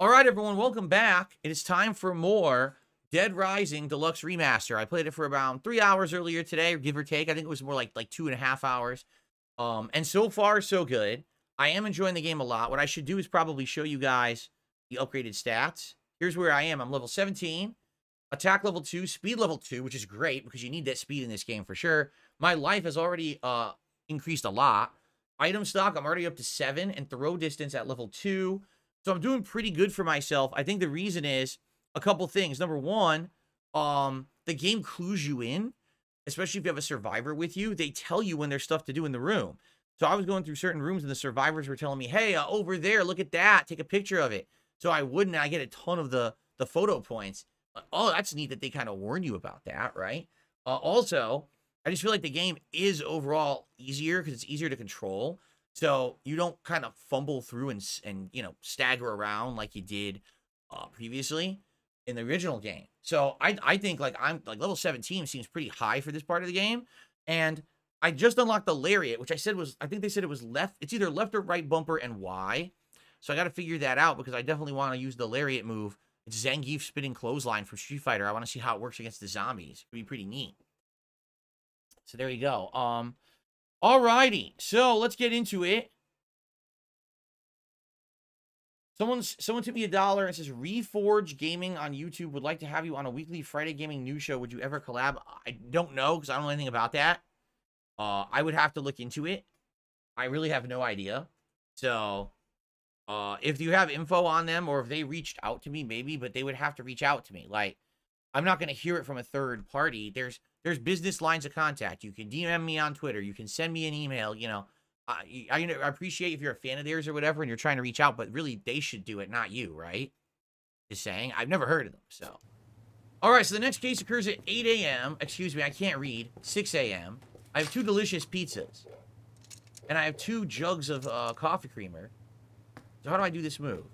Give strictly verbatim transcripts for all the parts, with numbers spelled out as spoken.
All right, everyone, welcome back. It is time for more Dead Rising Deluxe Remaster. I played it for about three hours earlier today, give or take. I think it was more like, like two and a half hours. Um, and so far, so good. I am enjoying the game a lot. What I should do is probably show you guys the upgraded stats. Here's where I am. I'm level seventeen, attack level two, speed level two, which is great because you need that speed in this game for sure. My life has already uh, increased a lot. Item stock, I'm already up to seven, and throw distance at level two. So I'm doing pretty good for myself. I think the reason is a couple things. Number one, um, the game clues you in, especially if you have a survivor with you. They tell you when there's stuff to do in the room. So I was going through certain rooms and the survivors were telling me, hey, uh, over there, look at that. Take a picture of it. So I wouldn't. I get a ton of the, the photo points. Oh, that's neat that they kind of warn you about that, right? Uh, also, I just feel like the game is overall easier because it's easier to control. So you don't kind of fumble through and, and you know, stagger around like you did uh, previously in the original game. So I, I think, like, I'm like level seventeen seems pretty high for this part of the game. And I just unlocked the lariat, which I said was, I think they said it was left. It's either left or right bumper and Y. So I got to figure that out because I definitely want to use the lariat move. It's Zangief spinning clothesline from Street Fighter. I want to see how it works against the zombies. It'd be pretty neat. So there you go. Um... Alrighty, so let's get into it. Someone's, someone tipped me a dollar and says, Reforge Gaming on YouTube would like to have you on a weekly Friday gaming news show. Would you ever collab? I don't know, because I don't know anything about that. Uh, I would have to look into it. I really have no idea. So, uh, if you have info on them, or if they reached out to me, maybe, but they would have to reach out to me. Like, I'm not going to hear it from a third party. There's... There's business lines of contact. You can D M me on Twitter. You can send me an email. You know, I, I, I appreciate if you're a fan of theirs or whatever and you're trying to reach out, but really they should do it, not you, right? Just saying. I've never heard of them, so. All right, so the next case occurs at eight A M Excuse me, I can't read. six A M I have two delicious pizzas. And I have two jugs of uh, coffee creamer. So how do I do this move?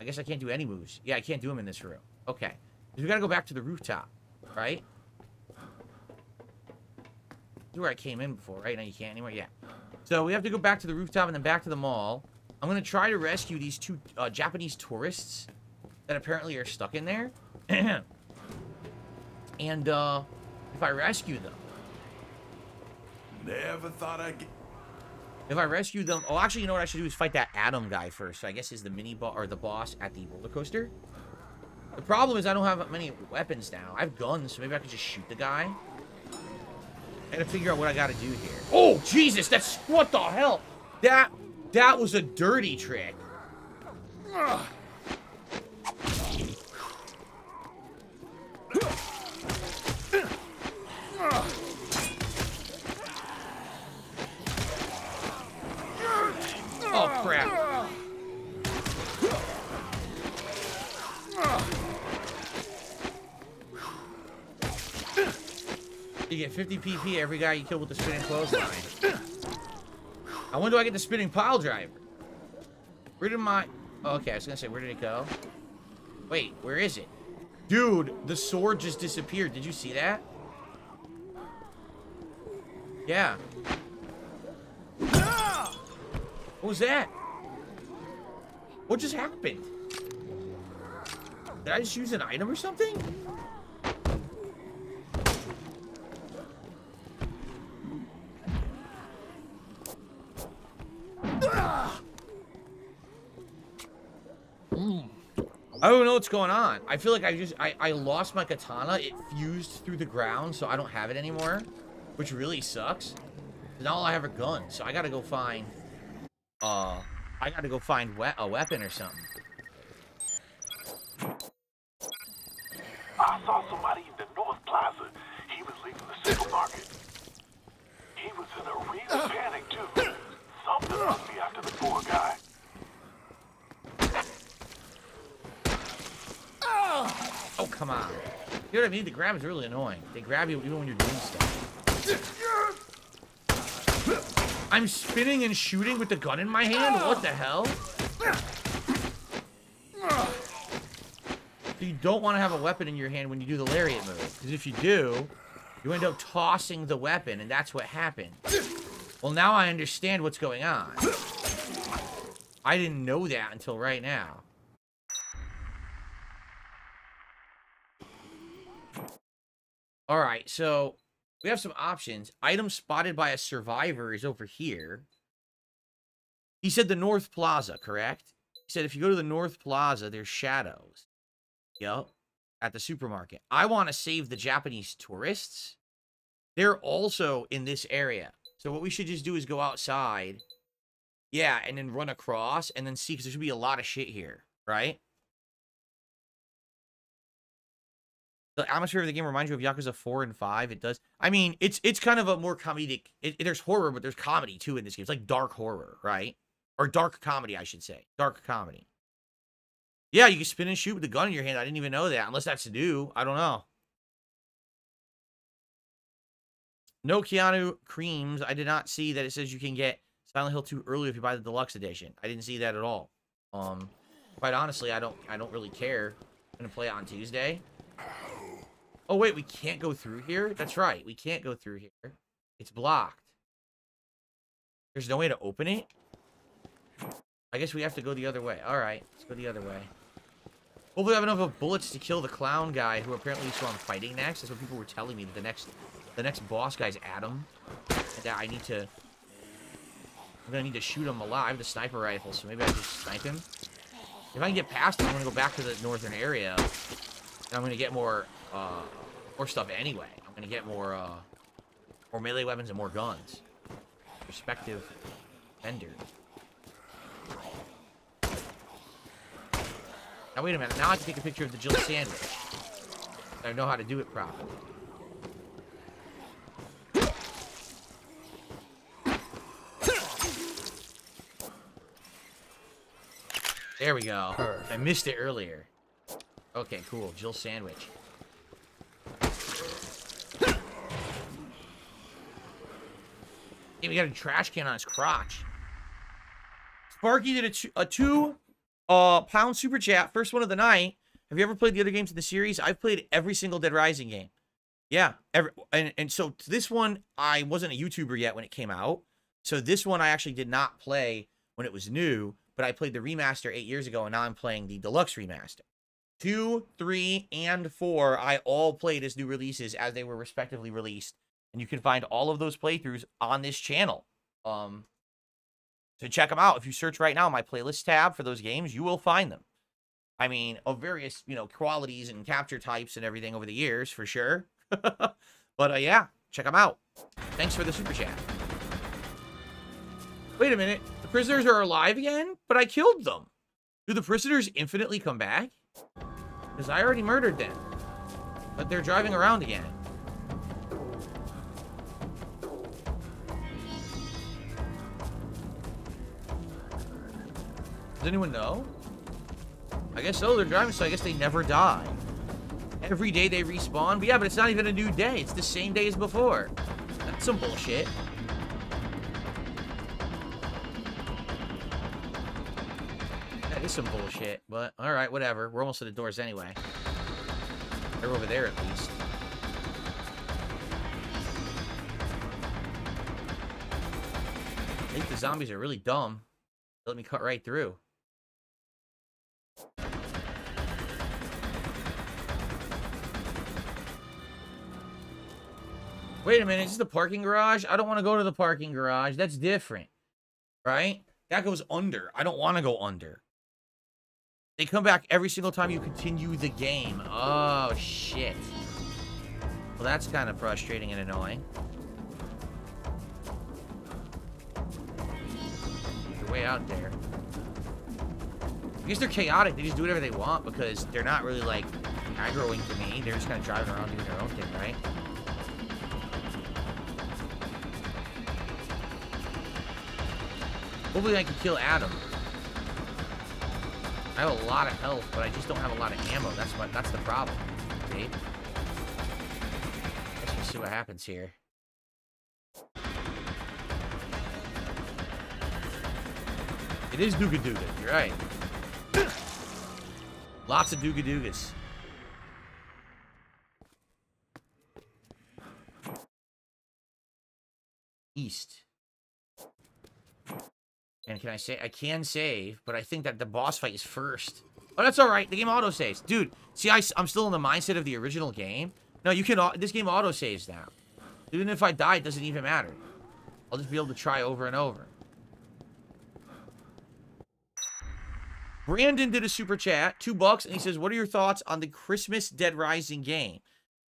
I guess I can't do any moves. Yeah, I can't do them in this room. Okay. We gotta go back to the rooftop, right? This is where I came in before, right? Now you can't anymore? Yeah. So we have to go back to the rooftop and then back to the mall. I'm gonna try to rescue these two uh, Japanese tourists that apparently are stuck in there. And uh, if I rescue them... Never thought I'd get... If I rescue them... Oh, actually, you know what I should do is fight that Adam guy first. So I guess is the mini boss or the boss at the roller coaster. The problem is I don't have many weapons now. I have guns, so maybe I could just shoot the guy. I gotta figure out what I gotta do here. Oh, Jesus, that's... What the hell? That... That was a dirty trick. Ugh. Oh, crap. You get fifty P P every guy you kill with the spinning clothesline. I wonder do I get the spinning pile driver? Where did my... Oh, okay, I was gonna say, where did it go? Wait, where is it? Dude, the sword just disappeared. Did you see that? Yeah. What was that? What just happened? Did I just use an item or something? I don't know what's going on. I feel like I just, I, I lost my katana. It fused through the ground, so I don't have it anymore, which really sucks. Now all I have are guns, so I gotta go find, uh, I gotta go find we a weapon or something. I saw somebody in the North Plaza. He was leaving the supermarket. He was in a real panic, too. Something must be after the poor guy. Oh, come on. You know what I mean? The grab is really annoying. They grab you even when you're doing stuff. I'm spinning and shooting with the gun in my hand? What the hell? So you don't want to have a weapon in your hand when you do the lariat move. Because if you do, you end up tossing the weapon, and that's what happened. Well, now I understand what's going on. I didn't know that until right now. All right, so we have some options. Item spotted by a survivor is over here. He said the North Plaza, correct? He said if you go to the North Plaza, there's shadows. Yup. At the supermarket. I want to save the Japanese tourists. They're also in this area. So what we should just do is go outside. Yeah, and then run across and then see, because there should be a lot of shit here, right? The atmosphere of the game reminds you of Yakuza four and five. It does. I mean, it's it's kind of a more comedic... It, it, there's horror, but there's comedy, too, in this game. It's like dark horror, right? Or dark comedy, I should say. Dark comedy. Yeah, you can spin and shoot with a gun in your hand. I didn't even know that. Unless that's new. I don't know. No Keanu Creams. I did not see that it says you can get Silent Hill two early if you buy the deluxe edition. I didn't see that at all. Um, quite honestly, I don't, I don't really care. I'm going to play it on Tuesday. Oh, wait, we can't go through here? That's right, we can't go through here. It's blocked. There's no way to open it? I guess we have to go the other way. Alright, let's go the other way. Hopefully I have enough of bullets to kill the clown guy who apparently is who I'm fighting next. That's what people were telling me, that the next, the next boss guy's Adam. And that I need to... I'm gonna need to shoot him alive. I have the sniper rifle, so maybe I can just snipe him. If I can get past him, I'm gonna go back to the northern area. And I'm gonna get more... Uh, more stuff anyway. I'm gonna get more, uh, more melee weapons and more guns. Respective vendor. Now, wait a minute. Now I have to take a picture of the Jill Sandwich. I know how to do it properly. There we go. I missed it earlier. Okay, cool. Jill Sandwich. We got a trash can on his crotch. Sparky did a, two, a two uh, pound super chat. First one of the night. Have you ever played the other games in the series? I've played every single Dead Rising game. Yeah. Every, and, and so this one, I wasn't a YouTuber yet when it came out. So this one I actually did not play when it was new. But I played the remaster eight years ago. And now I'm playing the deluxe remaster. Two, three, and four. I all played as new releases as they were respectively released. And you can find all of those playthroughs on this channel. Um, so check them out. If you search right now, my playlist tab for those games, you will find them. I mean, of various, you know, qualities and capture types and everything over the years, for sure. But, uh, yeah, check them out. Thanks for the super chat. Wait a minute. The prisoners are alive again? But I killed them. Do the prisoners infinitely come back? Because I already murdered them. But they're driving around again. Does anyone know? I guess so. They're driving, so I guess they never die. Every day they respawn. But yeah, but it's not even a new day. It's the same day as before. That's some bullshit. That is some bullshit. But all right, whatever. We're almost at the doors anyway. They're over there at least. I think the zombies are really dumb. They let me cut right through. Wait a minute, is this the parking garage? I don't want to go to the parking garage. That's different, right? That goes under. I don't want to go under. They come back every single time you continue the game. Oh, shit. Well, that's kind of frustrating and annoying. They're way out there. I guess they're chaotic. They just do whatever they want because they're not really, like, aggroing to me. They're just kind of driving around doing their own thing, right? Hopefully I can kill Adam. I have a lot of health, but I just don't have a lot of ammo. That's what, that's the problem. Okay. Let's just see what happens here. It is Duga Duga, you're right. Lots of Duga Dugas. East. And can I say I can save, but I think that the boss fight is first. Oh, that's all right. The game auto saves, dude. See, I, I'm still in the mindset of the original game. No, you can. This game auto saves now. Even if I die, it doesn't even matter. I'll just be able to try over and over. Brandon did a super chat, two bucks, and he says, "What are your thoughts on the Christmas Dead Rising game?"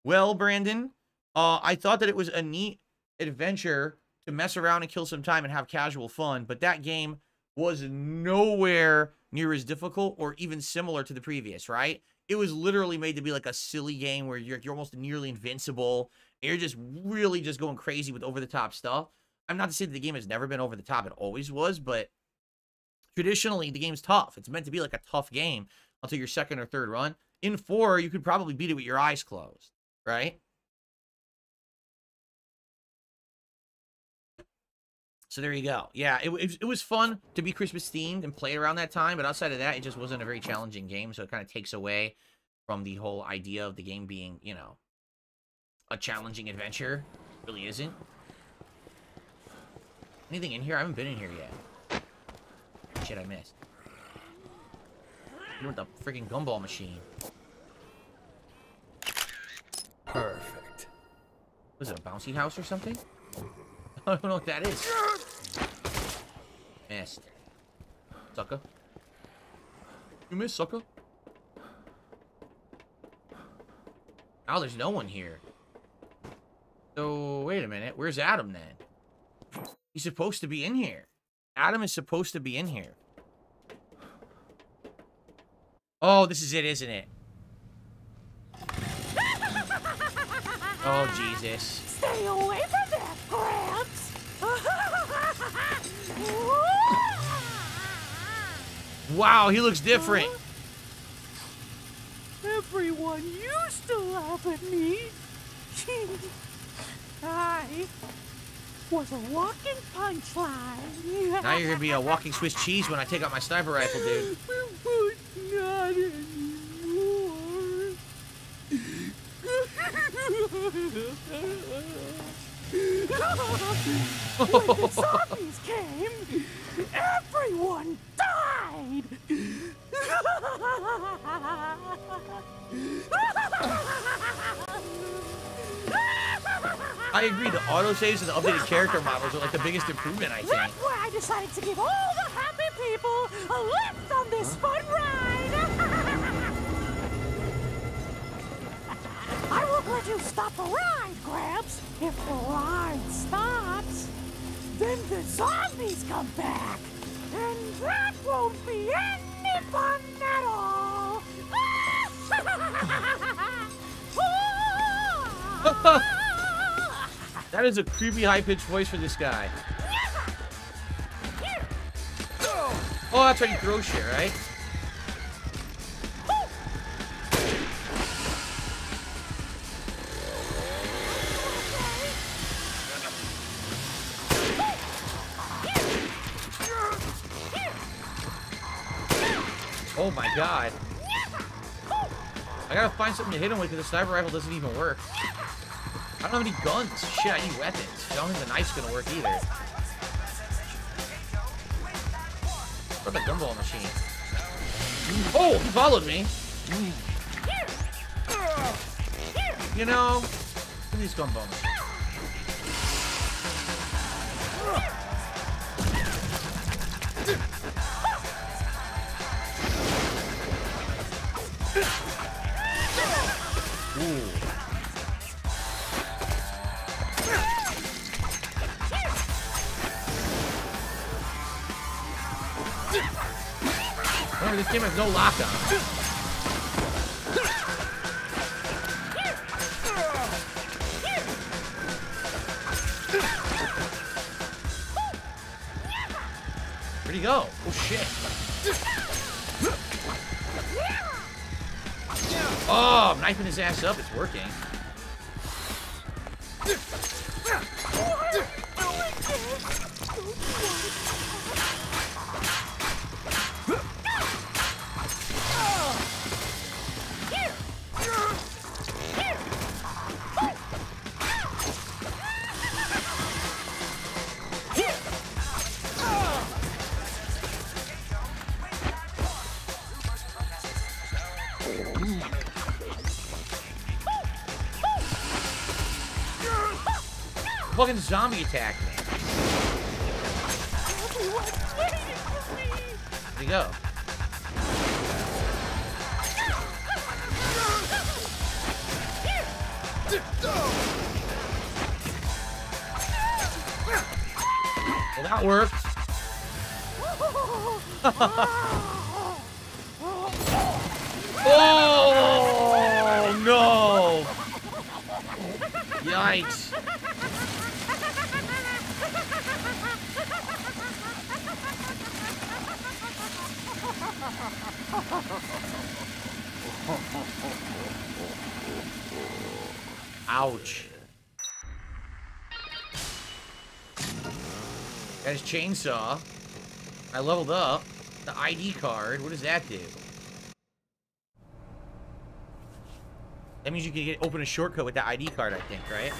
Well, Brandon, uh, I thought that it was a neat adventure to mess around and kill some time and have casual fun, but that game was nowhere near as difficult or even similar to the previous, right? It was literally made to be like a silly game where you're, you're almost nearly invincible. And you're just really just going crazy with over-the-top stuff. I'm not to say that the game has never been over-the-top. It always was, but traditionally, the game's tough. It's meant to be like a tough game until your second or third run. In four, you could probably beat it with your eyes closed, right? So there you go. Yeah, it, it, it was fun to be Christmas-themed and play around that time, but outside of that, it just wasn't a very challenging game, so it kind of takes away from the whole idea of the game being, you know, a challenging adventure. It really isn't. Anything in here? I haven't been in here yet. Shit, I missed. You're with the freaking gumball machine. Perfect. Was it a bouncy house or something? I don't know what that is. Missed. Sucker. You missed, sucker. Oh, there's no one here. So, wait a minute. Where's Adam then? He's supposed to be in here. Adam is supposed to be in here. Oh, this is it, isn't it? Oh, Jesus. Stay away from that, Gramps. Wow, he looks different. Everyone used to laugh at me. I was a walking punchline. Now you're gonna be a walking Swiss cheese when I take out my sniper rifle, dude. Not anymore. When the zombies came, everyone died. I agree, the autosaves and the updated character models are like the biggest improvement, I think. That's why I decided to give all the happy people a lift on this fun ride! I won't let you stop the ride, Gramps! If the ride stops, then the zombies come back! And that won't be any fun at all! That is a creepy high-pitched voice for this guy. Oh, that's right, you throw shit, right? Oh my god. I gotta find something to hit him with because the sniper rifle doesn't even work. I don't have any guns. Shit, I need weapons. I don't think the knife's gonna work either. What about the gumball machine? Oh, he followed me. You know, look at these gumball machines. Ooh. This game has no lockdown. Where'd he go? Oh shit. Oh, I'm knifing his ass up. It's working. fucking zombie attacked me. Where'd he go? Well, that worked. Oh no! Yikes! Ouch! Got his chainsaw. I leveled up. The I D card. What does that do? That means you can get open a shortcut with the I D card, I think, right?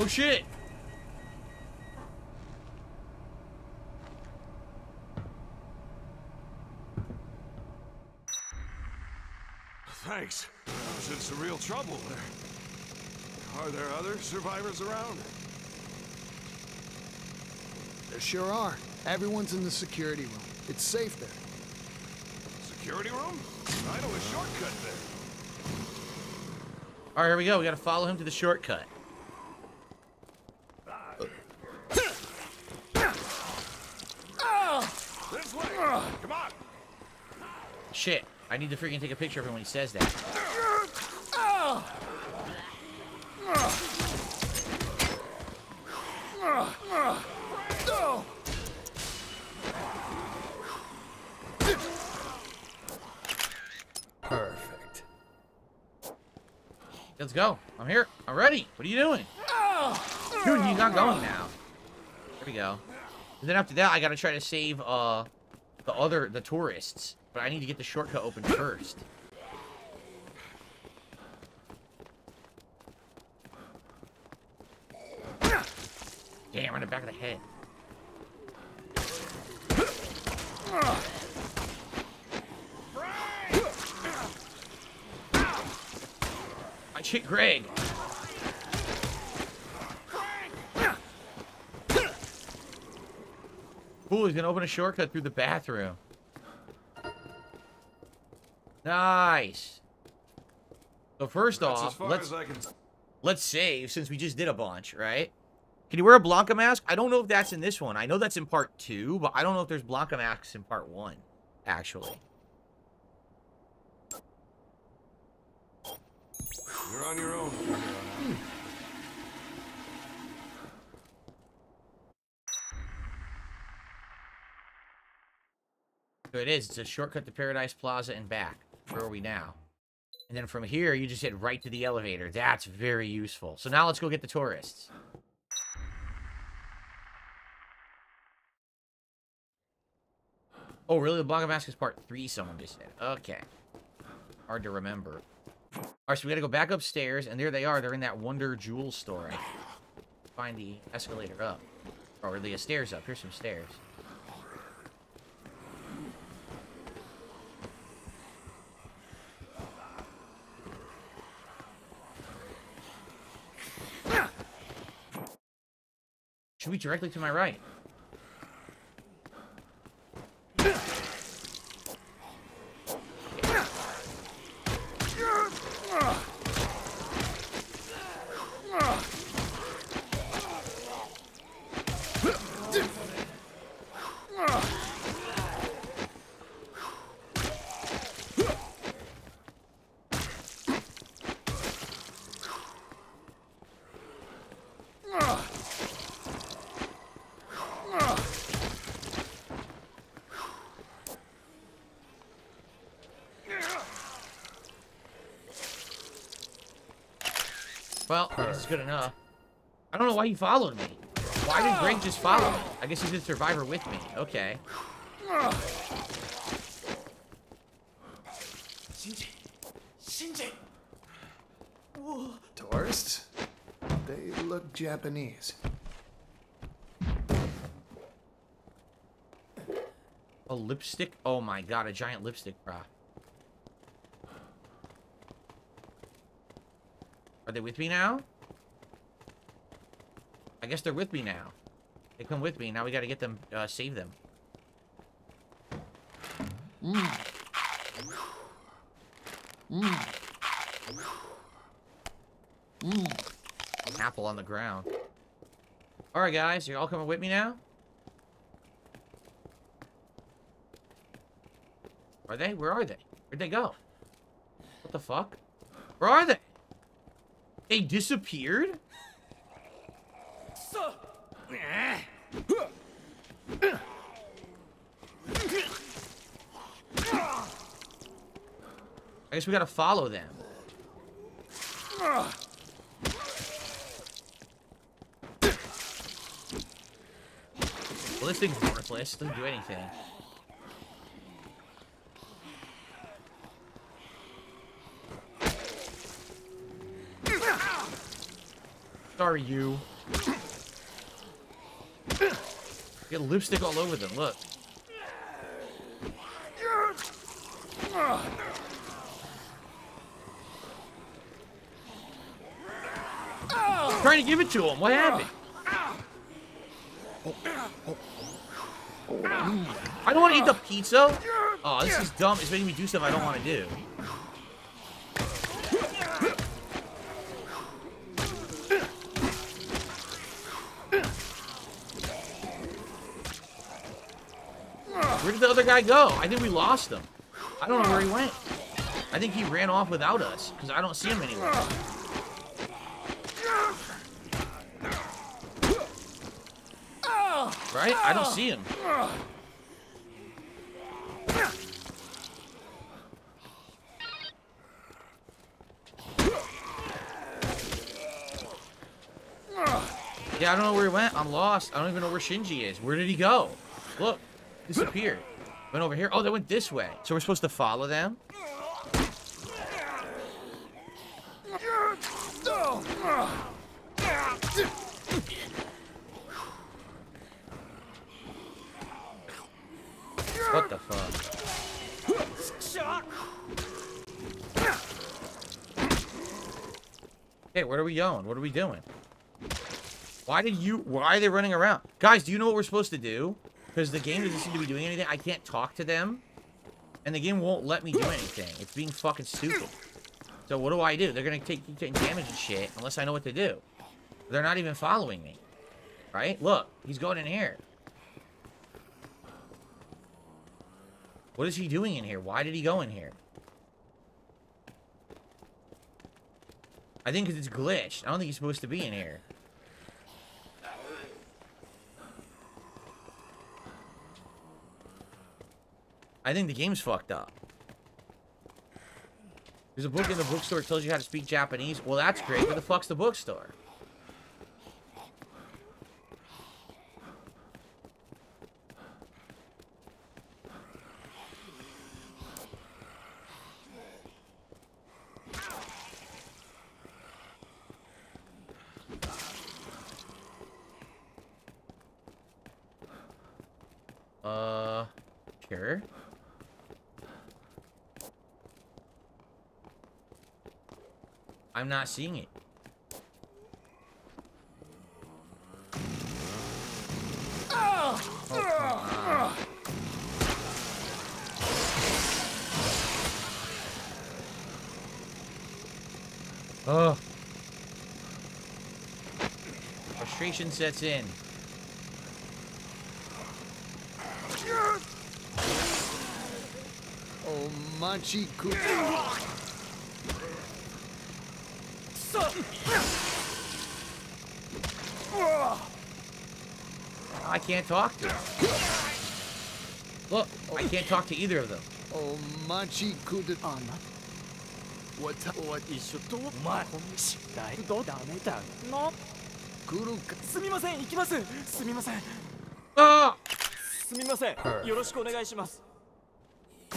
Oh shit! Thanks. I was in some real trouble there. Are there other survivors around? There sure are. Everyone's in the security room. It's safe there. Security room? I know a shortcut there. All right, here we go. We gotta follow him to the shortcut. This way. Come on. Shit. I need to freaking take a picture of him when he says that. Perfect. Let's go. I'm here. I'm ready. What are you doing? Dude, you got going now. There we go. And then after that, I gotta try to save uh the other the tourists. But I need to get the shortcut open first. Damn, right in the back of the head. I cheat Greg. Cool, he's gonna open a shortcut through the bathroom. Nice. So first That's off, let's, can... let's save since we just did a bunch, right? Can you wear a Blanca mask? I don't know if that's in this one. I know that's in part two, but I don't know if there's Blanca masks in part one, actually. You're on your own. Hmm. So it is. It's a shortcut to Paradise Plaza and back. Where are we now? And then from here, you just hit right to the elevator. That's very useful. So now let's go get the tourists. Oh, really? The Blanca mask is part three, someone just said. Okay. Hard to remember. All right, so we got to go back upstairs, and there they are. They're in that Wonder Jewel store. I find the escalator up. Or the stairs up. Here's some stairs. Should be directly to my right. Well, that's good enough. I don't know why he followed me. Why did Greg just follow me? I guess he's a survivor with me. Okay. Shinji. Shinji. Whoa. Tourists? They look Japanese. A lipstick? Oh my god, a giant lipstick bra. Are they with me now? I guess they're with me now. They come with me. Now we gotta get them, uh, save them. Mm. Mm. Mm. An apple on the ground. Alright, guys. You're all coming with me now? Are they? Where are they? Where'd they go? What the fuck? Where are they? They disappeared? I guess we gotta follow them. Well, this thing's worthless. It doesn't do anything. Sorry, you. Get lipstick all over them, look. I'm trying to give it to him, what happened? I don't want to eat the pizza. Oh, this is dumb. It's making me do stuff I don't want to do. Where did the other guy go? I think we lost him. I don't know where he went. I think he ran off without us, because I don't see him anywhere. Right? I don't see him. Yeah, I don't know where he went. I'm lost. I don't even know where Shinji is. Where did he go? Look. Disappeared. Went over here. Oh, they went this way. So we're supposed to follow them? What the fuck? Hey, where are we going? What are we doing? Why did you... Why are they running around? Guys, do you know what we're supposed to do? Because the game doesn't seem to be doing anything. I can't talk to them. And the game won't let me do anything. It's being fucking stupid. So what do I do? They're going to take, take damage and shit unless I know what to do. They're not even following me. Right? Look. He's going in here. What is he doing in here? Why did he go in here? I think because it's glitched. I don't think he's supposed to be in here. I think the game's fucked up. There's a book in the bookstore that tells you how to speak Japanese. Well, that's great. Where the fuck's the bookstore? Uh, sure. I'm not seeing it. Oh, come on. Oh. Frustration sets in. Oh, Machi Kuku. I can't talk to them. Look, I can't talk to either of them. Oh, Machi couldn't. What? What is should do? What? No. Kuru. Sumimasen. Ikimasu. Sumimasen. Ah. Sumimasen. Yoroshiku onegaishimasu. I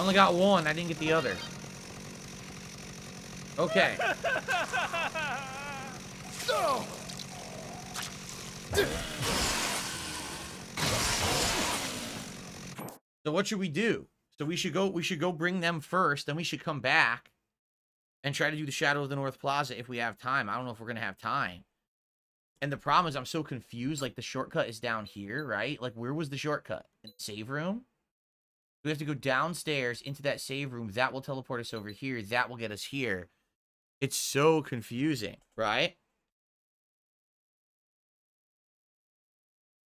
only got one. I didn't get the other. Okay. No. So what should we do? So we should go we should go bring them first, then we should come back and try to do the Shadow of the North Plaza if we have time. I don't know if we're going to have time. And the problem is I'm so confused. Like, the shortcut is down here, right? Like, where was the shortcut? In the save room? We have to go downstairs into that save room. That will teleport us over here. That will get us here. It's so confusing, right?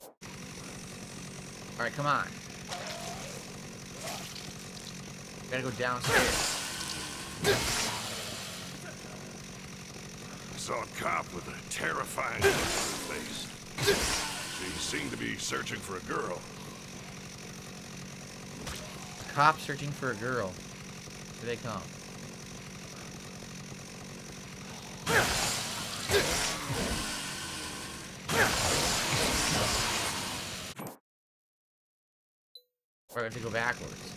All right, come on. We gotta go downstairs. I saw a cop with a terrifying look on her face. She seemed to be searching for a girl. A cop searching for a girl. Here they come. Or I have to go backwards.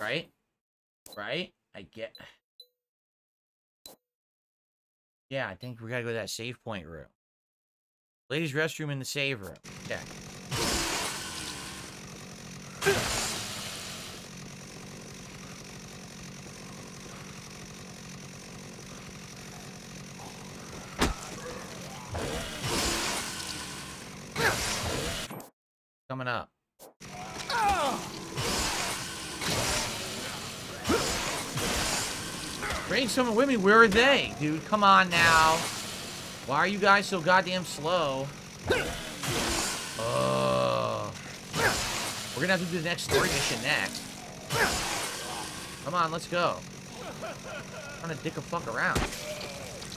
Right? Right? I get... Yeah, I think we gotta go to that save point room. Ladies' restroom in the save room. Okay. Coming up. Bring someone with me. Where are they? Dude, come on now. Why are you guys so goddamn slow? Oh. We're gonna have to do the next story mission next. Come on, let's go. I'm gonna dick a fuck around.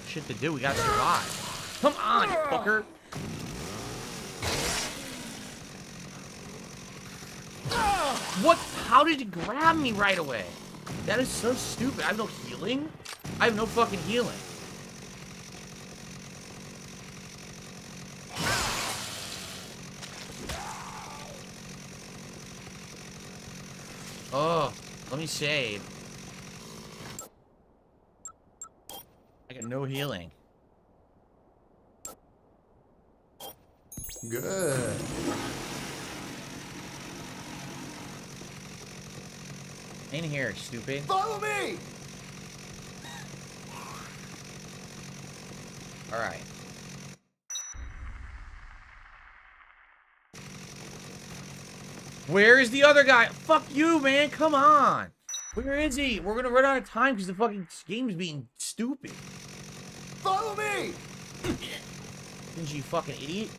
Shit to do. We gotta survive. Come on, you fucker. What? How did it grab me right away? That is so stupid. I have no healing? I have no fucking healing. Oh, let me save. I got no healing. Good. In here, stupid. Follow me! Alright. Where is the other guy? Fuck you, man. Come on. Where is he? We're gonna run out of time because the fucking game's being stupid. Follow me! Didn't you fucking idiot?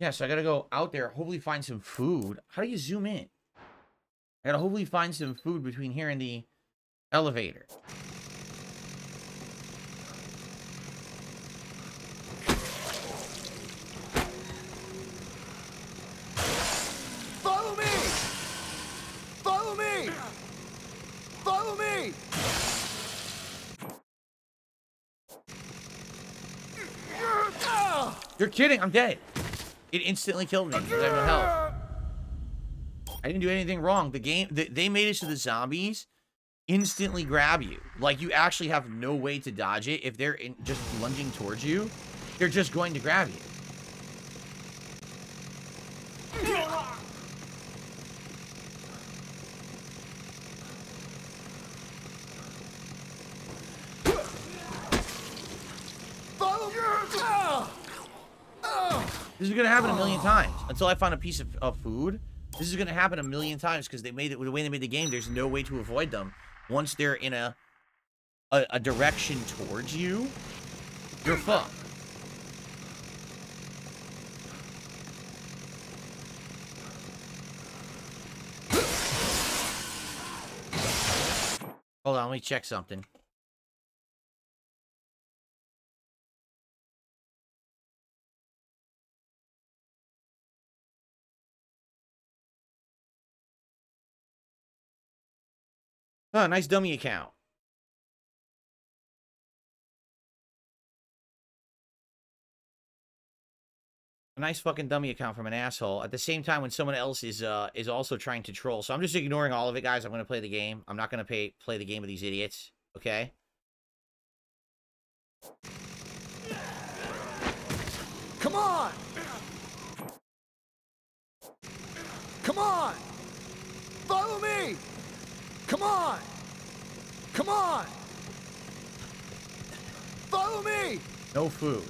Yeah, so I gotta go out there, hopefully find some food. How do you zoom in? I gotta hopefully find some food between here and the elevator. Follow me! Follow me! Follow me! You're kidding, I'm dead. It instantly killed me because I have no health. I didn't do anything wrong. The game, the, they made it so the zombies instantly grab you. Like, you actually have no way to dodge it. If they're in, just lunging towards you, they're just going to grab you. This is gonna happen a million times until I find a piece of, of food. This is gonna happen a million times because they made it the way they made the game. There's no way to avoid them once they're in a a, a direction towards you. You're fucked. Hold on, let me check something. Oh, nice dummy account. A nice fucking dummy account from an asshole. At the same time, when someone else is uh is also trying to troll. So I'm just ignoring all of it, guys. I'm gonna play the game. I'm not gonna pay play the game with these idiots. Okay. Come on! Come on! Follow me! Come on! Come on! Follow me! No food.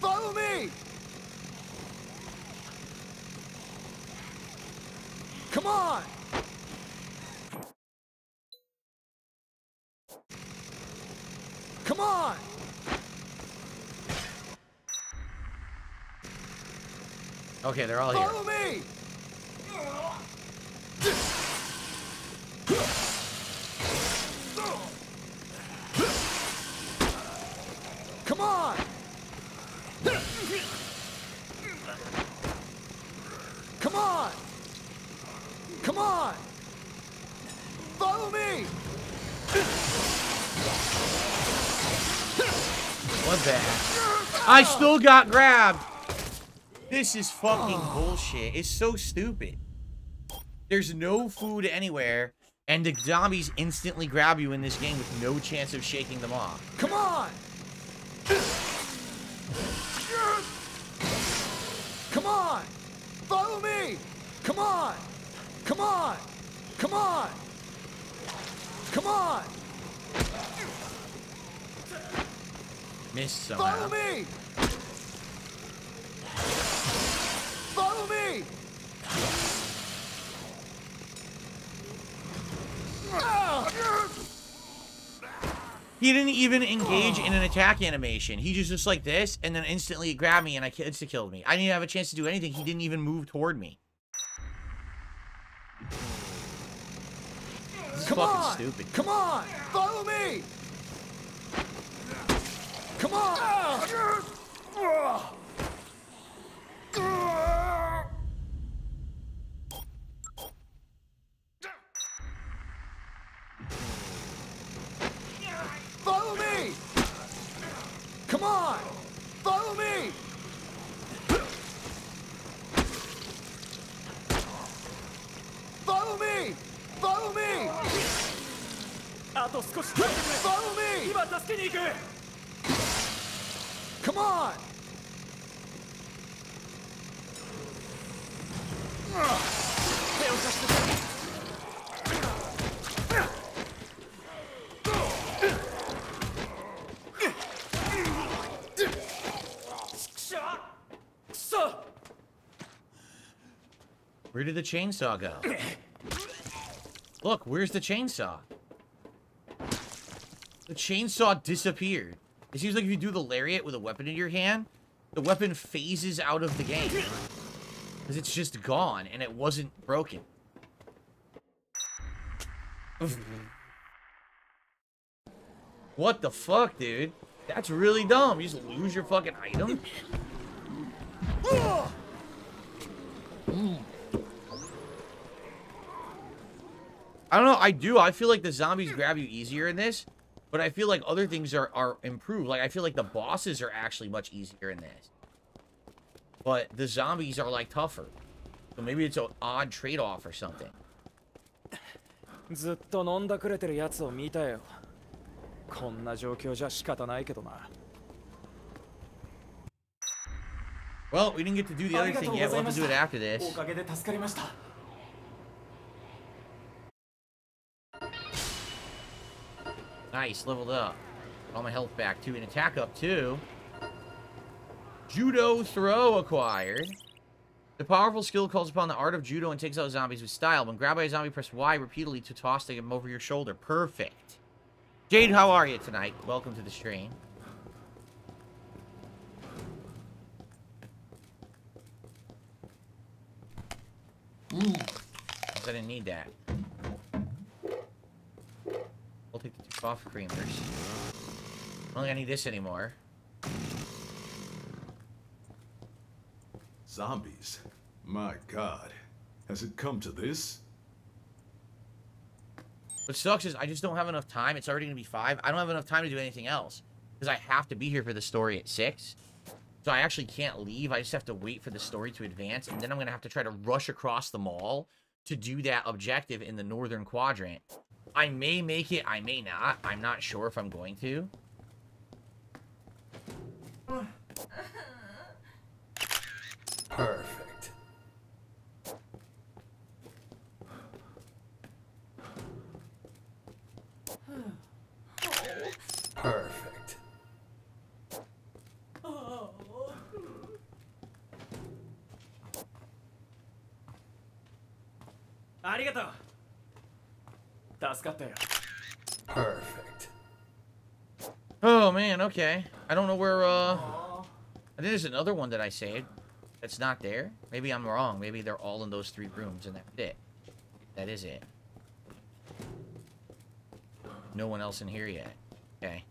Follow me! Come on! Come on! Okay, they're all here. Follow me! Come on! Come on! Come on! Follow me! What the heck? I still got grabbed! This is fucking bullshit. It's so stupid. There's no food anywhere, and the zombies instantly grab you in this game with no chance of shaking them off. Come on! Come on! Follow me! Come on! Come on! Come on! Come on! Missed somehow. Follow me! Follow me! He didn't even engage in an attack animation. He just just like this, and then instantly grabbed me and I insta killed me. I didn't even have a chance to do anything. He didn't even move toward me. This Come is fucking on. Stupid. Come on! Follow me! Come on! Follow me! Come on! Follow me! Follow me! Follow me! Follow me! Come on! Where did the chainsaw go? Look, where's the chainsaw? The chainsaw disappeared. It seems like if you do the lariat with a weapon in your hand, the weapon phases out of the game. Because it's just gone, and it wasn't broken. What the fuck, dude? That's really dumb. You just lose your fucking item? I don't know, I do. I feel like the zombies grab you easier in this, but I feel like other things are, are improved. Like, I feel like the bosses are actually much easier in this. But the zombies are, like, tougher. So maybe it's an odd trade-off or something. Well, we didn't get to do the other thing yet. We'll have to do it after this. Nice, leveled up. Got all my health back, too. And attack up, too. Judo throw acquired. The powerful skill calls upon the art of judo and takes out zombies with style. When grabbed by a zombie, press Y repeatedly to toss them over your shoulder. Perfect. Jade, how are you tonight? Welcome to the stream. Ooh. I didn't need that. I'll take the two coffee creamers. I don't think I need this anymore. Zombies. My God. Has it come to this? What sucks is I just don't have enough time. It's already going to be five. I don't have enough time to do anything else. Because I have to be here for the story at six. So I actually can't leave. I just have to wait for the story to advance. And then I'm going to have to try to rush across the mall to do that objective in the northern quadrant. I may make it, I may not. I'm not sure if I'm going to. Perfect. Oh man, okay. I don't know where, uh... I think there's another one that I saved that's not there. Maybe I'm wrong. Maybe they're all in those three rooms and that's it. That is it. No one else in here yet. Okay.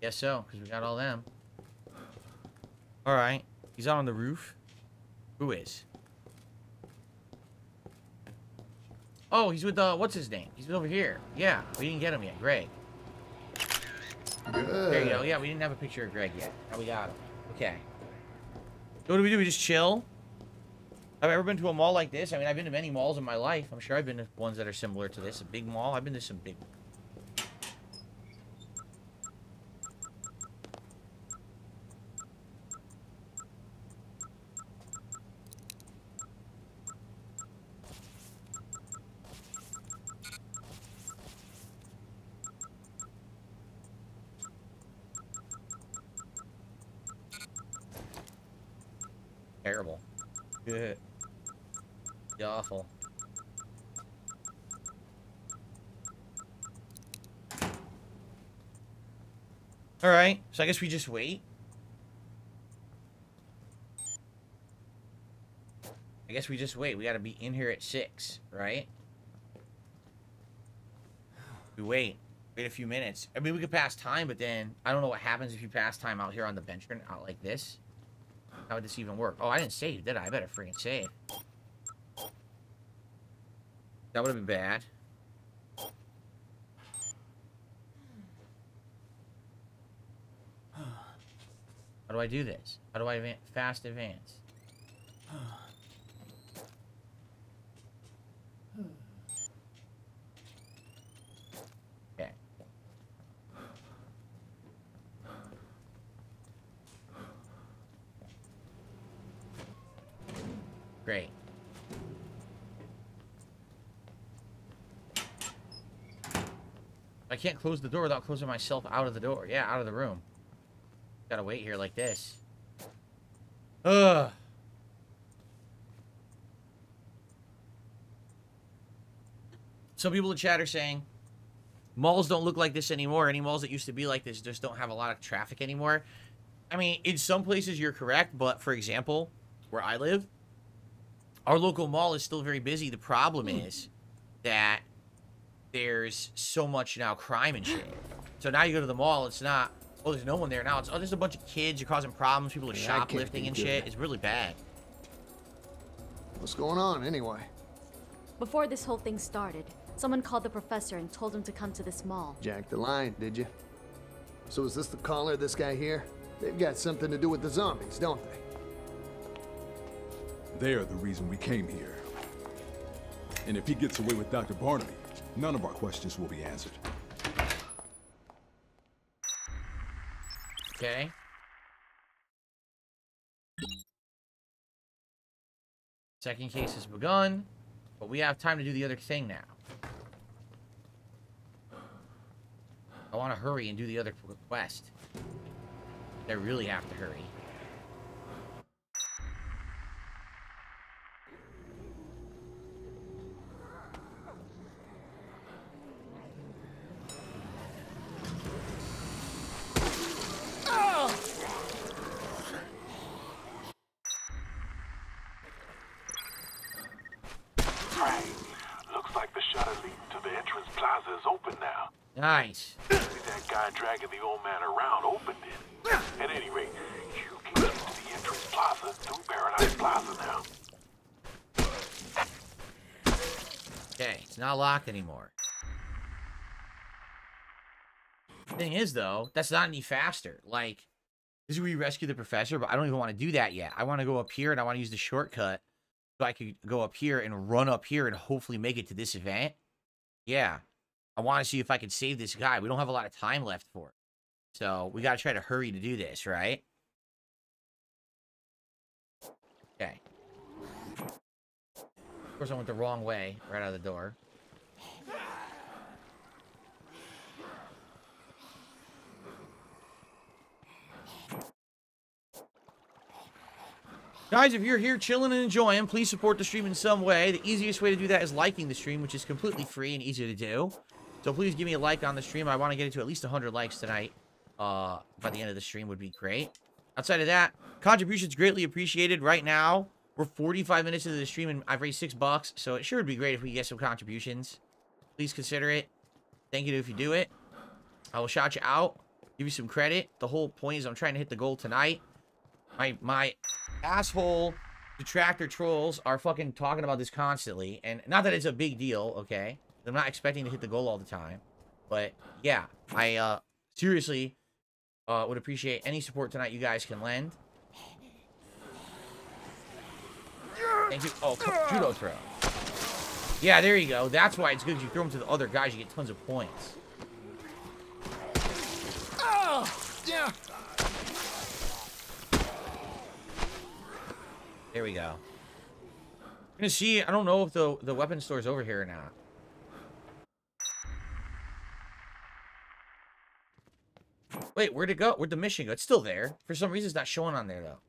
Guess so, because we got all them. Alright. He's on the roof. Who is? Oh, he's with, uh, what's his name? He's over here. Yeah, we didn't get him yet. Greg. Good. There you go. Yeah, we didn't have a picture of Greg yet. Now we got him. Okay. So what do we do? We just chill? Have I ever been to a mall like this? I mean, I've been to many malls in my life. I'm sure I've been to ones that are similar to this. A big mall. I've been to some big... Terrible. Good. Awful. All right. So I guess we just wait. I guess we just wait. We got to be in here at six, right? We wait. Wait a few minutes. I mean, we could pass time, but then I don't know what happens if you pass time out here on the bench or out like this. How would this even work? Oh, I didn't save, did I? I better freaking save. That would have been bad. How do I do this? How do I advance? Fast advance? Okay. Great. I can't close the door without closing myself out of the door. Yeah, out of the room. Gotta wait here like this. Ugh. Some people in chat are saying, malls don't look like this anymore. Any malls that used to be like this just don't have a lot of traffic anymore. I mean, in some places you're correct, but for example, where I live, our local mall is still very busy. The problem is that there's so much now crime and shit. So now you go to the mall, it's not, oh, there's no one there now. It's, oh, there's a bunch of kids. You're causing problems. People are yeah, shoplifting and shit. It. It's really bad. What's going on anyway? Before this whole thing started, someone called the professor and told him to come to this mall. Jacked the line, did you? So is this the caller, this guy here? They've got something to do with the zombies, don't they? They're the reason we came here. And if he gets away with Doctor Barnaby, none of our questions will be answered. Okay. Second case has begun, but we have time to do the other thing now. I want to hurry and do the other quest. I really have to hurry. Nice. That guy dragging the old man around opened it. At any rate, you can get to the entrance plaza through Paradise Plaza now. Okay, it's not locked anymore. The thing is, though, that's not any faster. Like, this is where you rescue the professor, but I don't even want to do that yet. I want to go up here, and I want to use the shortcut so I could go up here and run up here and hopefully make it to this event. Yeah. I want to see if I can save this guy. We don't have a lot of time left for it. So we got to try to hurry to do this, right? Okay. Of course, I went the wrong way, right out of the door. Guys, if you're here chilling and enjoying, please support the stream in some way. The easiest way to do that is liking the stream, which is completely free and easy to do. So please give me a like on the stream. I want to get it to at least one hundred likes tonight. Uh, by the end of the stream would be great. Outside of that, contributions greatly appreciated. Right now, we're forty-five minutes into the stream and I've raised six bucks. So it sure would be great if we get some contributions. Please consider it. Thank you if you do it. I will shout you out. Give you some credit. The whole point is I'm trying to hit the goal tonight. My, my asshole detractor trolls are fucking talking about this constantly. And not that it's a big deal, okay? I'm not expecting to hit the goal all the time. But, yeah. I, uh, seriously uh, would appreciate any support tonight you guys can lend. Thank you. Oh, judo throw. Yeah, there you go. That's why it's good if you throw them to the other guys. You get tons of points. There we go. I'm gonna see. I don't know if the the weapon store is over here or not. Wait, where'd it go? Where'd the mission go? It's still there. For some reason, it's not showing on there though.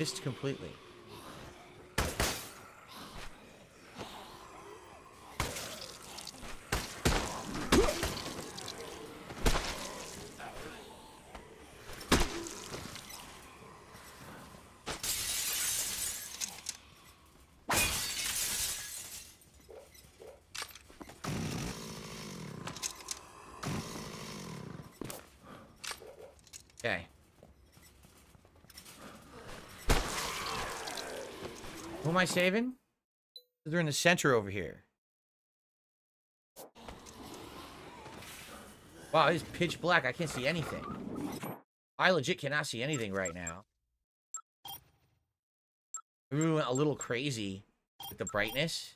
Missed completely. Okay. Who am I saving? They're in the center over here. Wow, it is pitch black. I can't see anything. I legit cannot see anything right now. We went a little crazy with the brightness.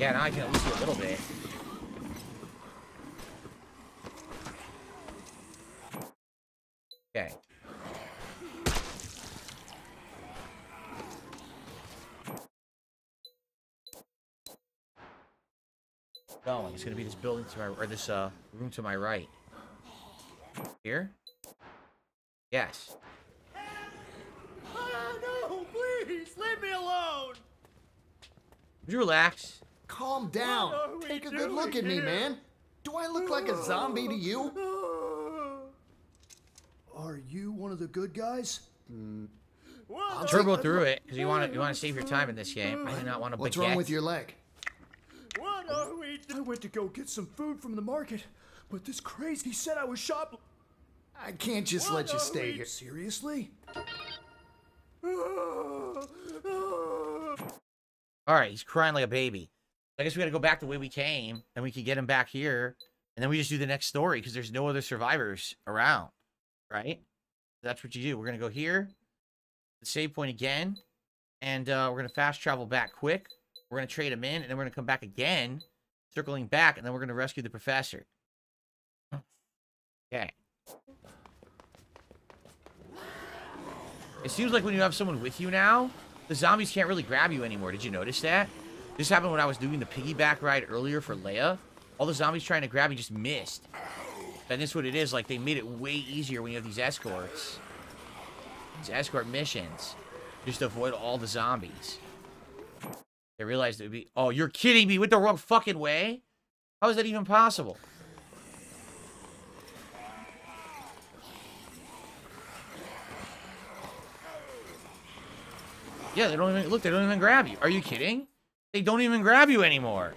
Yeah, now I can at least see a little bit. Okay. Going. It's gonna be this building to my or this uh room to my right. Here? Yes. Oh, no, please leave me alone. Would you relax? Calm down. Take a good look at me, man. Do I look like a zombie to you? Are you one of the good guys? Mm. I'll turbo through it because you want to you want to save your time in this game. I do not want to. What's baguette. Wrong with your leg? What are we doing? I went to go get some food from the market, but this crazy said I was shop. I can't just what let you stay we... here. Seriously? All right, he's crying like a baby. I guess we got to go back the way we came, and we can get him back here, and then we just do the next story because there's no other survivors around. Right? That's what you do. We're going to go here. The save point again. And uh, we're going to fast travel back quick. We're going to trade him in. And then we're going to come back again. Circling back. And then we're going to rescue the professor. Okay. It seems like when you have someone with you now, the zombies can't really grab you anymore. Did you notice that? This happened when I was doing the piggyback ride earlier for Leia. All the zombies trying to grab you just missed. And that's what it is. Like, they made it way easier when you have these escorts. These escort missions. Just to avoid all the zombies. They realized it would be... Oh, you're kidding me. Went the wrong fucking way? How is that even possible? Yeah, they don't even... Look, they don't even grab you. Are you kidding? They don't even grab you anymore.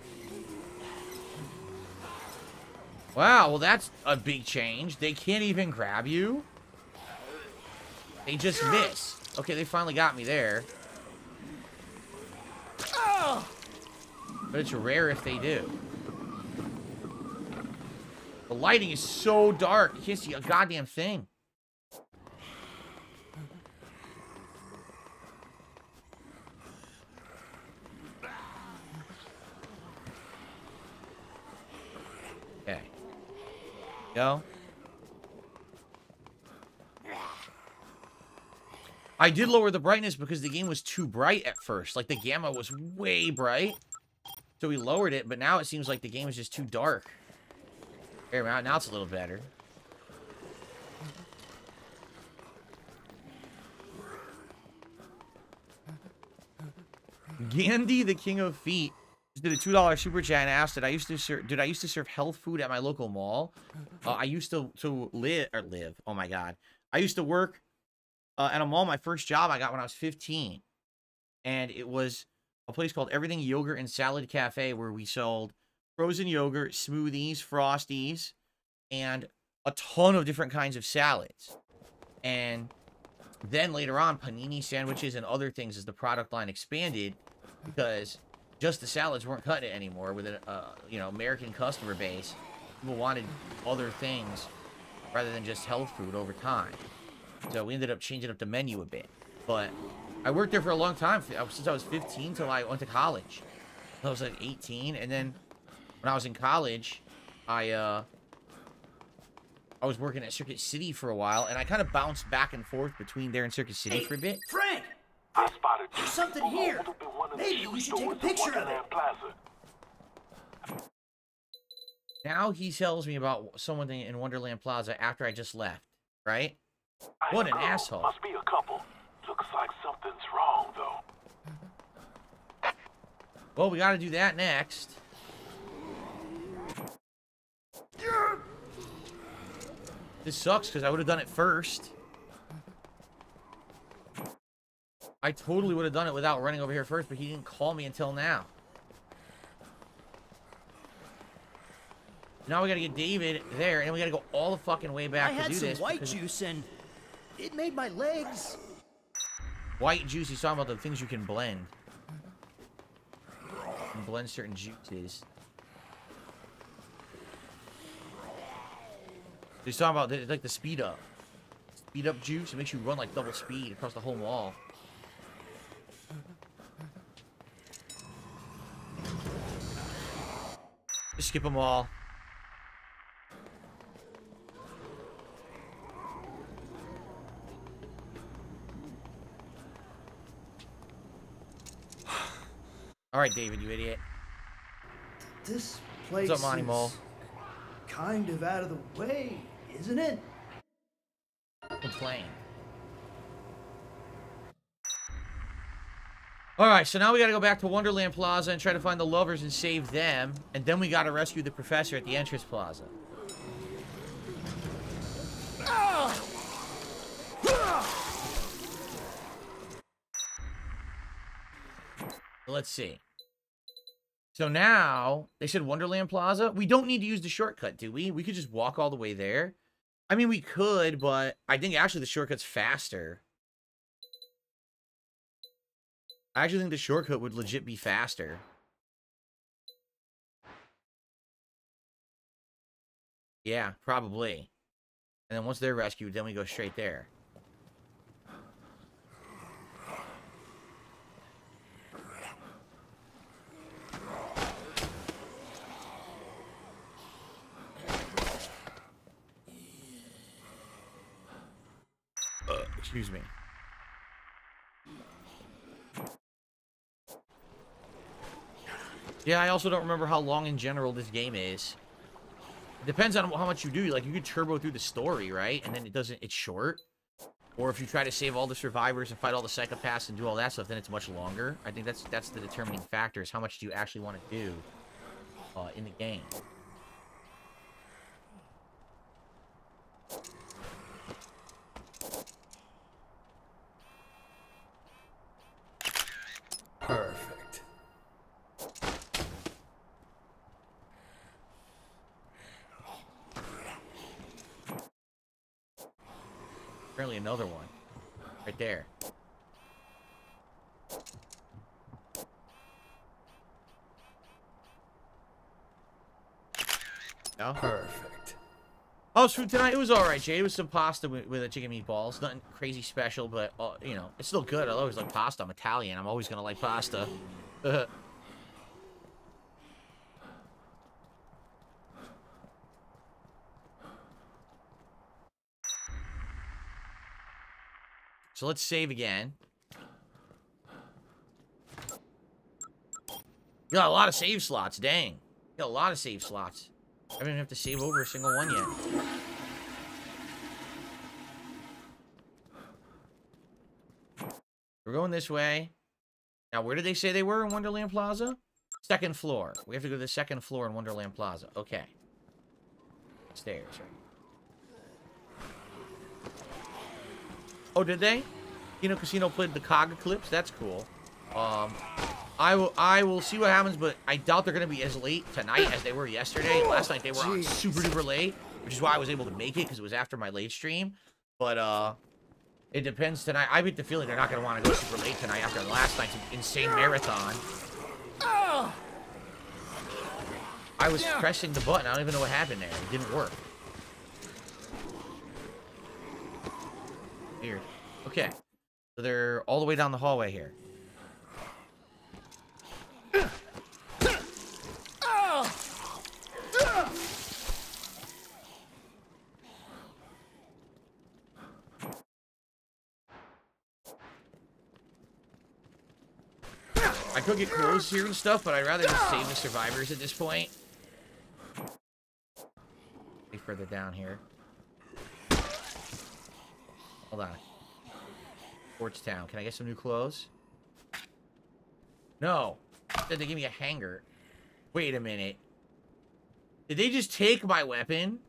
Wow, well, that's a big change. They can't even grab you. They just miss. Okay, they finally got me there. But it's rare if they do. The lighting is so dark. You can't see a goddamn thing. Go. I did lower the brightness because the game was too bright at first. Like, the gamma was way bright. So we lowered it, but now it seems like the game is just too dark. Here, now it's a little better. Gandhi, the king of feet, did a two dollar super chat and asked, did I used to serve, did I used to serve health food at my local mall? Uh, I used to, to live, or live, oh my God. I used to work uh, at a mall. My first job I got when I was fifteen. And it was a place called Everything Yogurt and Salad Cafe, where we sold frozen yogurt, smoothies, frosties, and a ton of different kinds of salads. And then later on, panini sandwiches and other things as the product line expanded, because just the salads weren't cutting it anymore with an uh, you know, American customer base. People wanted other things rather than just health food over time. So we ended up changing up the menu a bit. But I worked there for a long time, since I was fifteen till I went to college. I was like eighteen, and then when I was in college, I uh, I was working at Circuit City for a while, and I kind of bounced back and forth between there and Circuit City hey, for a bit. Frank, I spotted there's something here. Maybe we should take a picture of it. Now he tells me about someone in Wonderland Plaza after I just left, right? What an asshole! Must be a couple. Looks like something's wrong, though. Well, we gotta do that next. Yeah. This sucks, because I would have done it first. I totally would have done it without running over here first, but he didn't call me until now. Now we gotta get David there, and we gotta go all the fucking way back I to do this. I had some white juice, and it made my legs... White juice, he's talking about the things you can blend. You can blend certain juices. He's talking about the, like the speed up. Speed up juice, it makes you run like double speed across the whole mall. Just skip them all. All right, David, you idiot. This place What's up, Monty Mole? Kind of out of the way, isn't it? Complain. All right, so now we got to go back to Wonderland Plaza and try to find the lovers and save them, and then we got to rescue the professor at the entrance plaza. Let's see. So now, they said Wonderland Plaza. We don't need to use the shortcut, do we? We could just walk all the way there. I mean, we could, but I think actually the shortcut's faster. I actually think the shortcut would legit be faster. Yeah, probably. And then once they're rescued, then we go straight there. Excuse me. Yeah, I also don't remember how long in general this game is. It depends on how much you do. Like, you could turbo through the story, right? And then it doesn't, it's short. Or if you try to save all the survivors and fight all the psychopaths and do all that stuff, then it's much longer. I think that's that's the determining factor, is how much do you actually want to do uh, in the game. Perfect. Apparently another one. Right there. No? Perfect. Oh, so tonight it was alright, Jay. It was some pasta with, with a chicken meatballs. Nothing crazy special, but, uh, you know, it's still good. I always like pasta. I'm Italian. I'm always going to like pasta. So let's save again. Got a lot of save slots, dang. Got a lot of save slots. I don't even have to save over a single one yet. We're going this way. Now, where did they say they were in Wonderland Plaza? Second floor. We have to go to the second floor in Wonderland Plaza. Okay. Stairs, right? Oh, did they? You know, Casino played the Kaga clips. That's cool. Um, I will. I will see what happens, but I doubt they're gonna be as late tonight as they were yesterday. Last night they were on super duper late, which is why I was able to make it because it was after my late stream. But uh. It depends tonight. I get the feeling they're not going to want to go super late tonight after last night's insane marathon. I was pressing the button. I don't even know what happened there. It didn't work. Weird. Okay. So they're all the way down the hallway here. I could get clothes here and stuff, but I'd rather just save the survivors at this point. Way further down here. Hold on. Quartz Town. Can I get some new clothes? No. Did they give me a hanger? Wait a minute. Did they just take my weapon?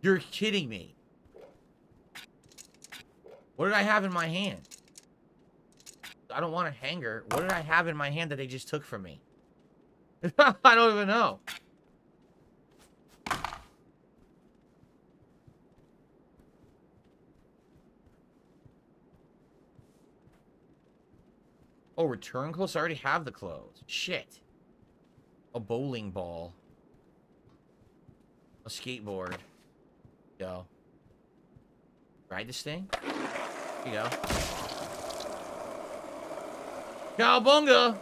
You're kidding me. What did I have in my hand? I don't want a hanger. What did I have in my hand that they just took from me? I don't even know. Oh, return clothes? I already have the clothes. Shit. A bowling ball. A skateboard. Go. Ride this thing? Here you go. Cowabunga! I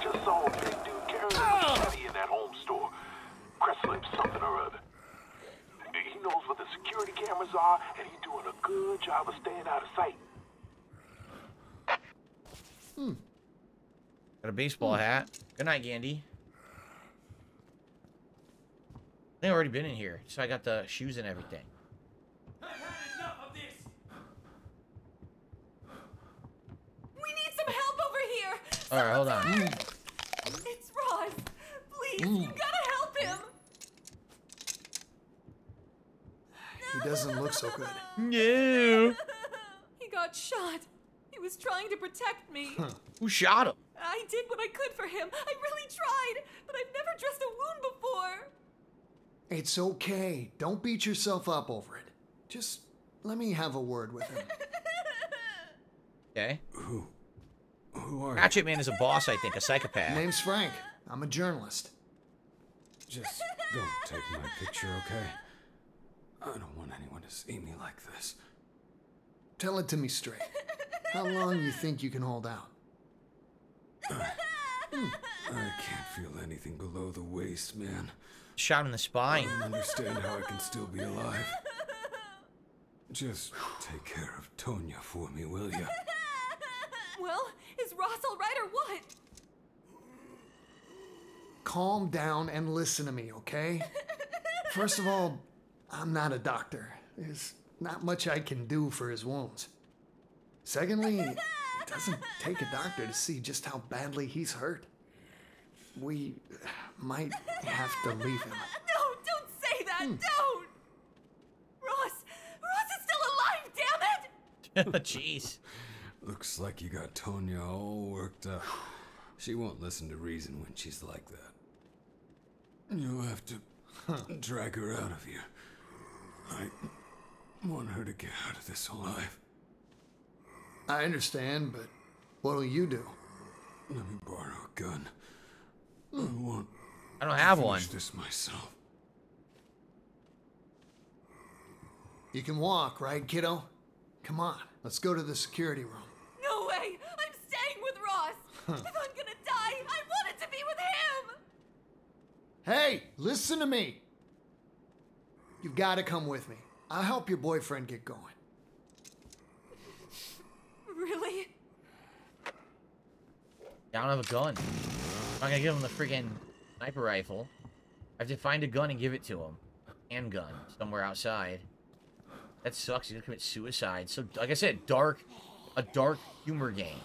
just saw a big dude carrying a teddy in that home store. Crestling something or other. He knows where the security cameras are, and he's doing a good job of staying out of sight. Hmm. Got a baseball hmm. hat. Good night, Gandhi. I think I've already been in here, so I got the shoes and everything. I've had enough of this. We need some help over here. All right, hold on. Mm. It's Roz. Please, mm. you gotta help him. He doesn't look so good. No. He got shot. He was trying to protect me. Huh. Who shot him? I did what I could for him. I really tried, but I've never dressed a wound before. It's okay. Don't beat yourself up over it. Just let me have a word with him. Okay. Who? Who are you? Hatchet Man is a boss, I think. A psychopath. Name's Frank. I'm a journalist. Just don't take my picture, okay? I don't want anyone to see me like this. Tell it to me straight. How long do you think you can hold out? Uh, I can't feel anything below the waist, man. Shot in the spine. I don't understand how I can still be alive. Just take care of Tonya for me, will you? Well, is Ross all right or what? Calm down and listen to me, okay? First of all, I'm not a doctor. There's not much I can do for his wounds. Secondly, it doesn't take a doctor to see just how badly he's hurt. We might have to leave him. No, don't say that! Mm. Don't! Ross! Ross is still alive, damn it! Jeez. Looks like you got Tonya all worked up. She won't listen to reason when she's like that. You'll have to drag her out of here. I want her to get out of this alive. I understand, but what'll you do? Let me borrow a gun. I won't. I don't have one. This myself. You can walk, right, kiddo? Come on, let's go to the security room. No way! I'm staying with Ross. Huh. If I'm gonna die, I wanted to be with him. Hey, listen to me. You've got to come with me. I'll help your boyfriend get going. Really? Yeah, I don't have a gun. I'm not gonna give him the freaking sniper rifle. I have to find a gun and give it to him. Handgun somewhere outside. That sucks. He's gonna commit suicide. So, like I said, dark, a dark humor game.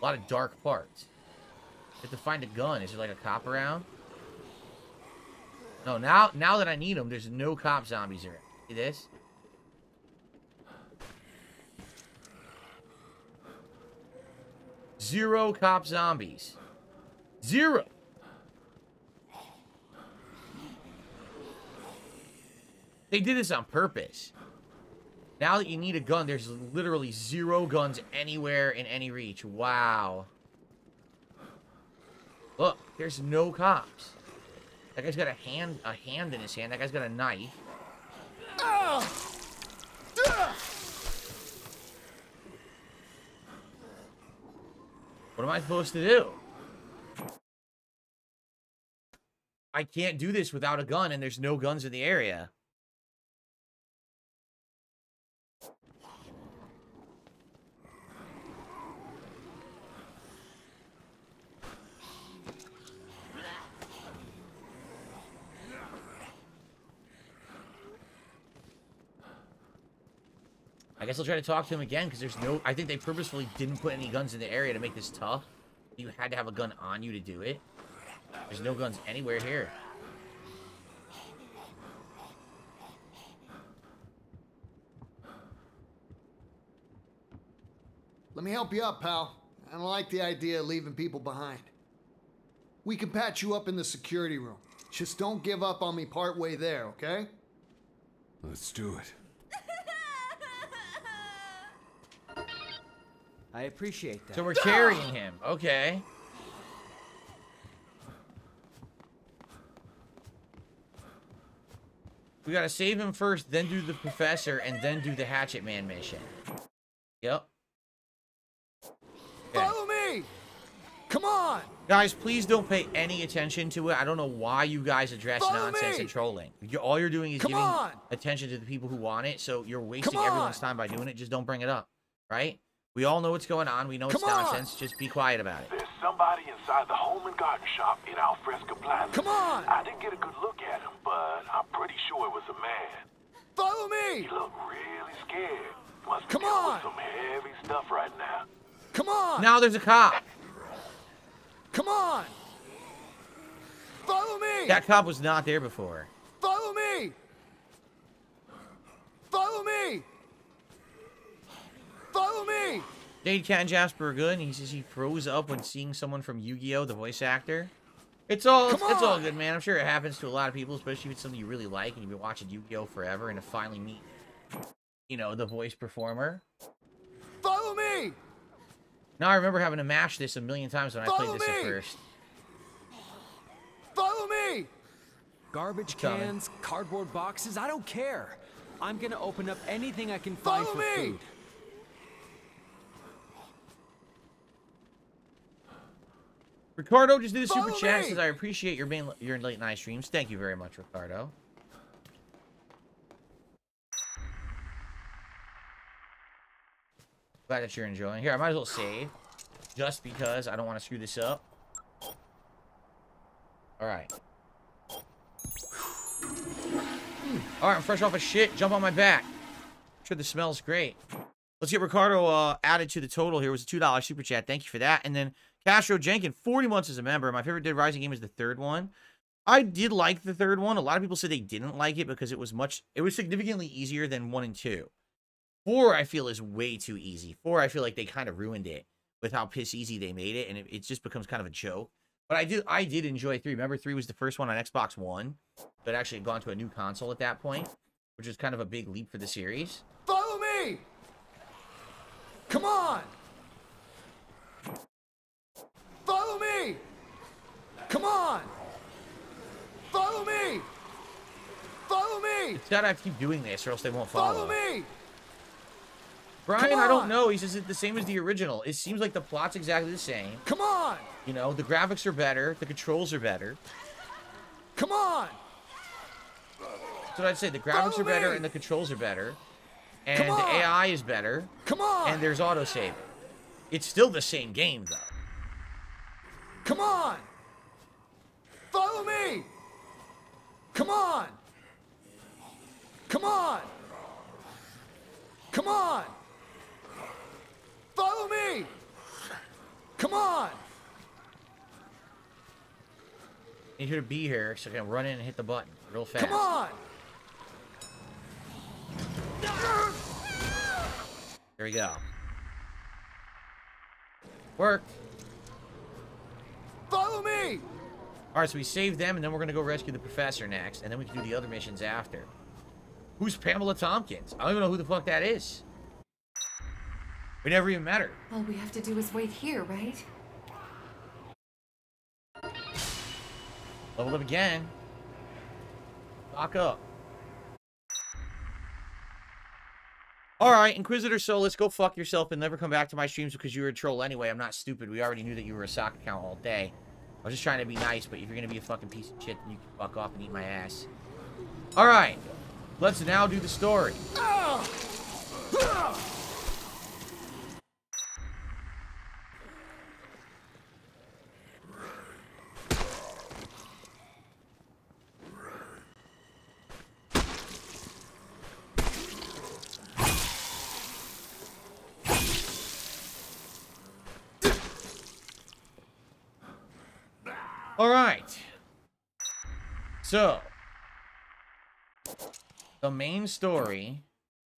A lot of dark parts. I have to find a gun. Is there like a cop around? No. Now, now that I need them, there's no cop zombies here. See this? Zero cop zombies. Zero. They did this on purpose. Now that you need a gun, there's literally zero guns anywhere in any reach. Wow. Look, there's no cops. That guy's got a hand, a hand in his hand. That guy's got a knife. What am I supposed to do? I can't do this without a gun, and there's no guns in the area. I guess I'll try to talk to him again, because there's no... I think they purposefully didn't put any guns in the area to make this tough. You had to have a gun on you to do it. There's no guns anywhere here. Let me help you up, pal. I don't like the idea of leaving people behind. We can patch you up in the security room. Just don't give up on me partway there, okay? Let's do it. I appreciate that. So we're carrying him. Okay. We gotta save him first, then do the professor, and then do the hatchet man mission. Yep. Okay. Follow me! Come on! Guys, please don't pay any attention to it. I don't know why you guys address Follow nonsense me. and trolling. You're, all you're doing is Come giving on. attention to the people who want it, so you're wasting everyone's time by doing it. Just don't bring it up. Right? We all know what's going on. We know it's nonsense. Just be quiet about it. There's somebody inside the home and garden shop in Alfresco Plaza. Come on! I didn't get a good look at him, but I'm pretty sure it was a man. Follow me! He looked really scared. Must be dealing with some heavy stuff right now. Come on! Now there's a cop. Come on! Follow me! That cop was not there before. Follow me! Follow me! Follow me! Jade, Cat, and Jasper are good, and he says he froze up when seeing someone from Yu-Gi-Oh!, the voice actor. It's all it's, it's all good, man. I'm sure it happens to a lot of people, especially if it's something you really like and you've been watching Yu-Gi-Oh! Forever, and to finally meet, you know, the voice performer. Follow me! Now I remember having to mash this a million times when Follow I played this me. at first. Follow me! Garbage cans, cardboard boxes, I don't care. I'm gonna open up anything I can find Follow for me. food. Ricardo just did a super chat. Says I appreciate your main, your late night streams. Thank you very much, Ricardo. Glad that you're enjoying. Here, I might as well save, just because I don't want to screw this up. All right. All right, I'm fresh off of shit. Jump on my back. I'm sure, this smells great. Let's get Ricardo uh, added to the total. Here, it was a two dollar super chat. Thank you for that, and then. Castro Jenkins, forty months as a member. My favorite Dead Rising game is the third one. I did like the third one. A lot of people said they didn't like it because it was much, it was significantly easier than one and two. Four, I feel, is way too easy. Four, I feel like they kind of ruined it with how piss easy they made it, and it, it just becomes kind of a joke. But I do, I did enjoy three. Remember, three was the first one on Xbox One, but actually gone to a new console at that point, which is kind of a big leap for the series. Follow me! Come on! Follow me! Come on! Follow me! Follow me! It's gotta keep doing this or else they won't follow. Follow me! Brian, I don't know. He says it's the same as the original. It seems like the plot's exactly the same. Come on! You know, the graphics are better. The controls are better. Come on! That's what I'd say. The graphics Follow are better me. and the controls are better. And the A I is better. Come on! And there's autosave. It's still the same game, though. Come on! Follow me! Come on! Come on! Come on! Follow me! Come on! I need you to be here so I can run in and hit the button real fast. Come on! There we go. Work. Follow me! Alright, so we saved them, and then we're gonna go rescue the professor next, and then we can do the other missions after. Who's Pamela Tompkins? I don't even know who the fuck that is. We never even met her. All we have to do is wait here, right? Level up again. Lock up. Alright, Inquisitor Solus, go fuck yourself and never come back to my streams because you were a troll anyway. I'm not stupid. We already knew that you were a sock account all day. I was just trying to be nice, but if you're gonna be a fucking piece of shit, then you can fuck off and eat my ass. Alright. Let's now do the story. All right. So, the main story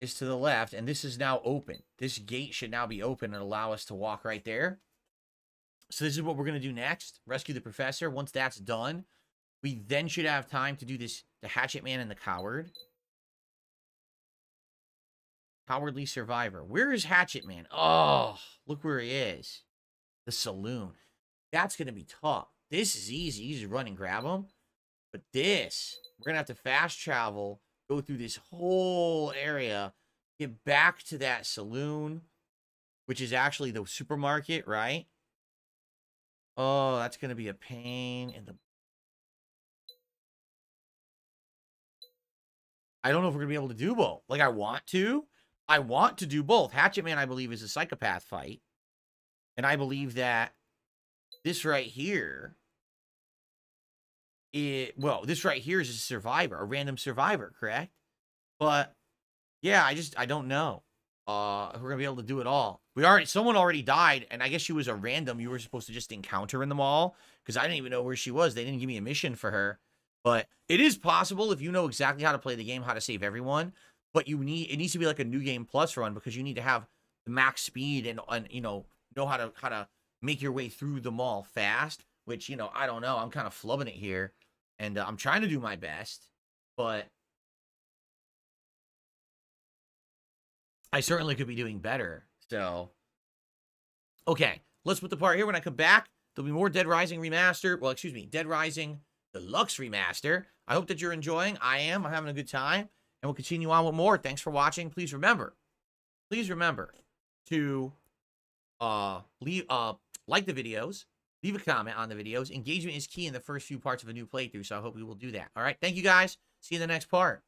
is to the left, and this is now open. This gate should now be open and allow us to walk right there. So this is what we're going to do next. Rescue the professor. Once that's done, we then should have time to do this, the Hatchet Man and the Coward. Cowardly Survivor. Where is Hatchet Man? Oh, look where he is. The saloon. That's going to be tough. This is easy. You just run and grab them. But this, we're going to have to fast travel, go through this whole area, get back to that saloon, which is actually the supermarket, right? Oh, that's going to be a pain in the... I don't know if we're going to be able to do both. Like, I want to. I want to do both. Hatchet Man, I believe, is a psychopath fight. And I believe that this right here... It, well, this right here is a survivor, a random survivor, correct? But yeah, I just I don't know. Uh, if we're gonna be able to do it all. We already someone already died, and I guess she was a random. You were supposed to just encounter in the mall because I didn't even know where she was. They didn't give me a mission for her. But it is possible if you know exactly how to play the game, how to save everyone. But you need it needs to be like a new game plus run because you need to have the max speed and and you know know how to how to make your way through the mall fast. Which, you know, I don't know. I'm kind of flubbing it here. And uh, I'm trying to do my best. But I certainly could be doing better. So, okay. Let's put the part here. When I come back, there'll be more Dead Rising Remaster. Well, excuse me. Dead Rising Deluxe Remaster. I hope that you're enjoying. I am. I'm having a good time. And we'll continue on with more. Thanks for watching. Please remember. Please remember to uh, leave uh, like the videos. Leave a comment on the videos. Engagement is key in the first few parts of a new playthrough, so I hope we will do that. All right, thank you guys. See you in the next part.